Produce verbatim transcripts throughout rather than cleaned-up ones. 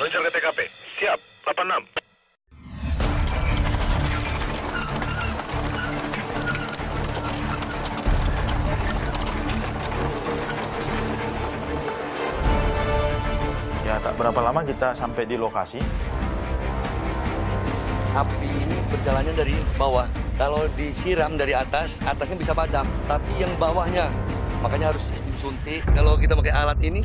Meluncur ke T K P. Siap, delapan enam. Ya, tak berapa lama kita sampai di lokasi. Api ini berjalannya dari bawah. Kalau disiram dari atas, atasnya bisa padam. Tapi yang bawahnya, makanya harus disuntik. Kalau kita pakai alat ini,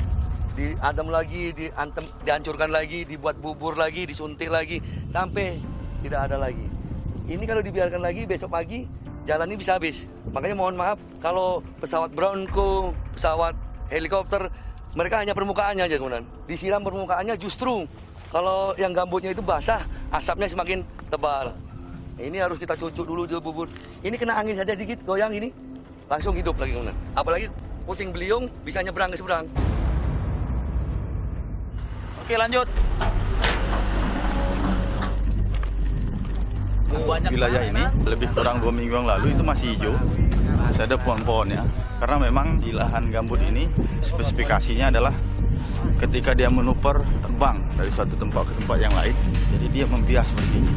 diadam lagi, diantem, dihancurkan lagi, dibuat bubur lagi, disuntik lagi, sampai tidak ada lagi. Ini kalau dibiarkan lagi, besok pagi jalan ini bisa habis. Makanya mohon maaf, kalau pesawat Bronco, pesawat helikopter, mereka hanya permukaannya aja kemudian. Disiram permukaannya justru. Kalau yang gambutnya itu basah, asapnya semakin tebal. Ini harus kita cucuk dulu di bubur. Ini kena angin saja dikit, goyang ini. Langsung hidup lagi kemudian. Apalagi puting beliung bisa nyebrang ke seberang. Oke, lanjut. Banyak wilayah ini lebih kurang dua minggu yang lalu itu masih hijau. Masih ada pohon-pohonnya. Karena memang di lahan gambut ini spesifikasinya adalah ketika dia menuper terbang dari suatu tempat ke tempat yang lain, jadi dia membias seperti ini.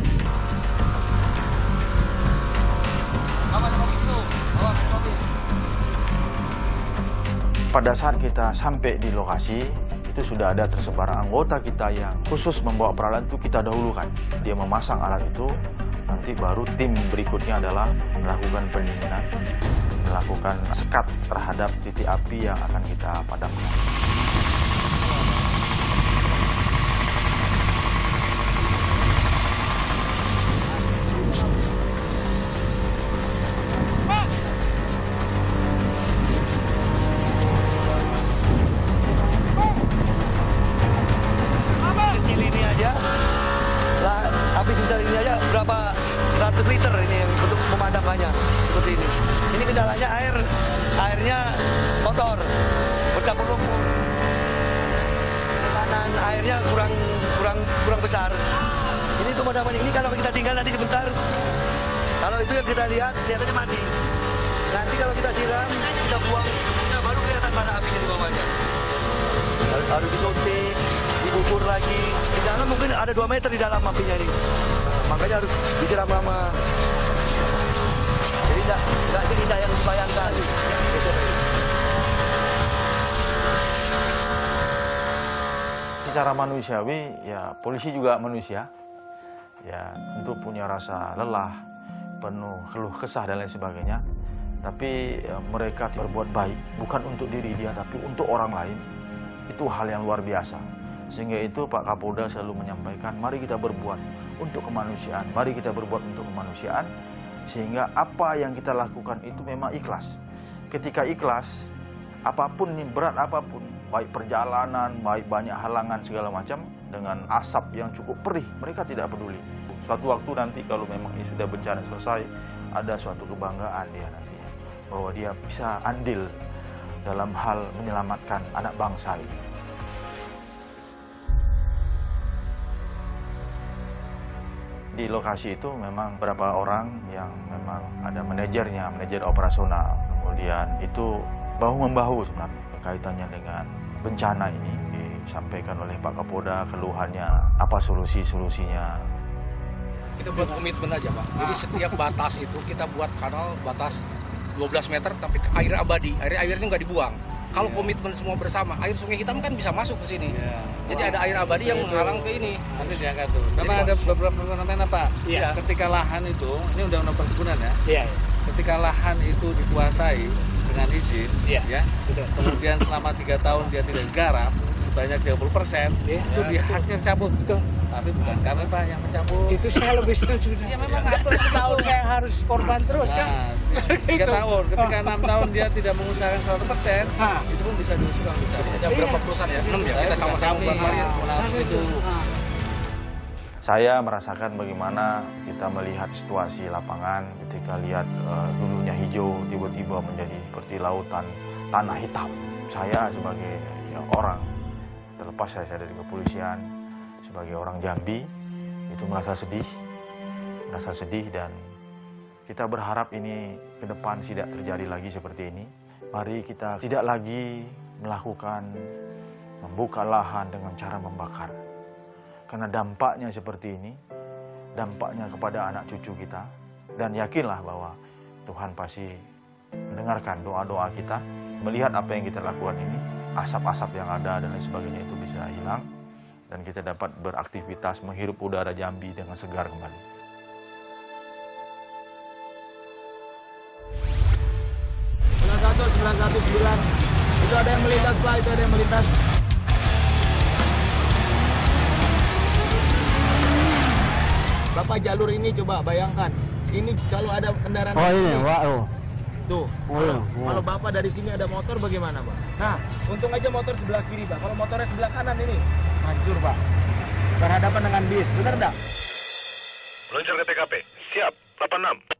Pada saat kita sampai di lokasi, itu sudah ada tersebar anggota kita yang khusus membawa peralat itu kita dahulukan. Dia memasang alat itu, nanti baru tim berikutnya adalah melakukan pendinginan, melakukan sekat terhadap titik api yang akan kita padamkan. Liter ini untuk pemadamannya seperti ini. Ini kendalanya air, airnya kotor, bercampur lumpur. Tekanan airnya kurang kurang kurang besar. Ini pemadaman ini kalau kita tinggal nanti sebentar, kalau itu yang kita lihat kelihatannya mati. Nanti kalau kita siram, kita buang, nah baru kelihatan pada apinya di bawahnya. Harus disuntik, dibubur lagi. Di dalam mungkin ada dua meter di dalam apinya ini. Makanya harus disiram lama. Jadi tidak, tidak seindah yang dibayangkan. Secara manusiawi, ya polisi juga manusia. Ya tentu punya rasa lelah, penuh keluh kesah dan lain sebagainya. Tapi ya, mereka berbuat baik, bukan untuk diri dia, tapi untuk orang lain. Itu hal yang luar biasa. Sehingga itu Pak Kapolda selalu menyampaikan, mari kita berbuat untuk kemanusiaan, mari kita berbuat untuk kemanusiaan, sehingga apa yang kita lakukan itu memang ikhlas. Ketika ikhlas, apapun berat apapun, baik perjalanan, baik banyak halangan segala macam, dengan asap yang cukup perih, mereka tidak peduli. Suatu waktu nanti kalau memang ini sudah bencana selesai, ada suatu kebanggaan dia nantinya, bahwa dia bisa andil dalam hal menyelamatkan anak bangsa ini. Di lokasi itu memang beberapa orang yang memang ada manajernya, manajer operasional. Kemudian itu bahu-membahu sebenarnya kaitannya dengan bencana ini. Disampaikan oleh Pak Kapolda keluhannya, apa solusi-solusinya. Kita buat komitmen aja, Pak. Jadi setiap batas itu kita buat kanal batas dua belas meter, tapi air abadi. Air-airnya nggak dibuang. Kalau yeah. komitmen semua bersama, air sungai hitam kan bisa masuk ke sini. Yeah. Jadi wow. ada air abadi yang menghalang ke ini. Nanti diangkat tuh. Karena ada beberapa fenomena, Pak. Yeah. Ketika lahan itu, ini undang-undang perkebunan ya. Yeah. Ketika lahan itu dikuasai dengan izin, yeah. ya. Betul. Kemudian selama tiga tahun dia tidak garap sebanyak tiga puluh persen, yeah. itu dia haknya cabut. Betul. Tapi bukan kami, Pak, yang mencabut. Itu saya lebih setuju. Ya memang nggak tahu saya harus korban terus kan. Tiga tahun, ketika enam tahun dia tidak mengusahakan seratus persen, itu pun bisa diusir. Ada berapa perusahaan ya? enam ya, kita sama-sama buat karya. Saya merasakan bagaimana kita melihat situasi lapangan ketika lihat dulunya hijau, tiba-tiba menjadi seperti lautan tanah hitam. Saya sebagai orang, terlepas saya dari kepolisian, sebagai orang Jambi, itu merasa sedih, merasa sedih dan kita berharap ini ke depan tidak terjadi lagi seperti ini. Mari kita tidak lagi melakukan membuka lahan dengan cara membakar. Karena dampaknya seperti ini, dampaknya kepada anak cucu kita. Dan yakinlah bahwa Tuhan pasti mendengarkan doa-doa kita, melihat apa yang kita lakukan ini, asap-asap yang ada dan lain sebagainya itu bisa hilang. Dan kita dapat beraktivitas menghirup udara Jambi dengan segar kembali. sembilan satu sembilan itu ada yang melintas lah, itu ada yang melintas. Bapak jalur ini coba bayangkan, ini kalau ada kendaraan. Oh ini, wah oh. Tuh, oh, kalau, oh. kalau Bapak dari sini ada motor bagaimana, Pak? Nah, untung aja motor sebelah kiri, Pak. Kalau motornya sebelah kanan ini, hancur, Pak. Berhadapan dengan bis, benar nggak? Meluncur ke T K P, siap, delapan enam.